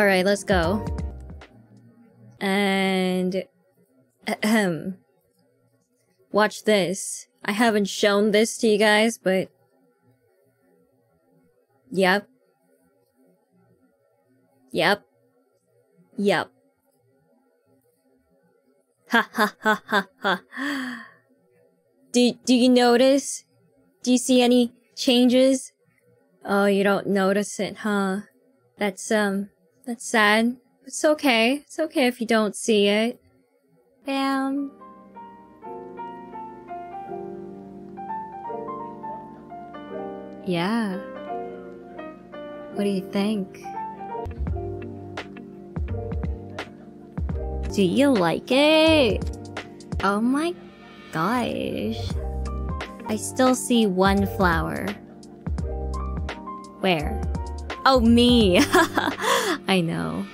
Alright, let's go. And... ahem. Watch this. I haven't shown this to you guys, but... yep. Yep. Yep. Ha ha ha ha ha. Do you notice? Do you see any changes? Oh, you don't notice it, huh? That's sad. It's okay. It's okay if you don't see it. Bam. Yeah. What do you think? Do you like it? Oh my gosh. I still see one flower. Where? Oh, me! I know.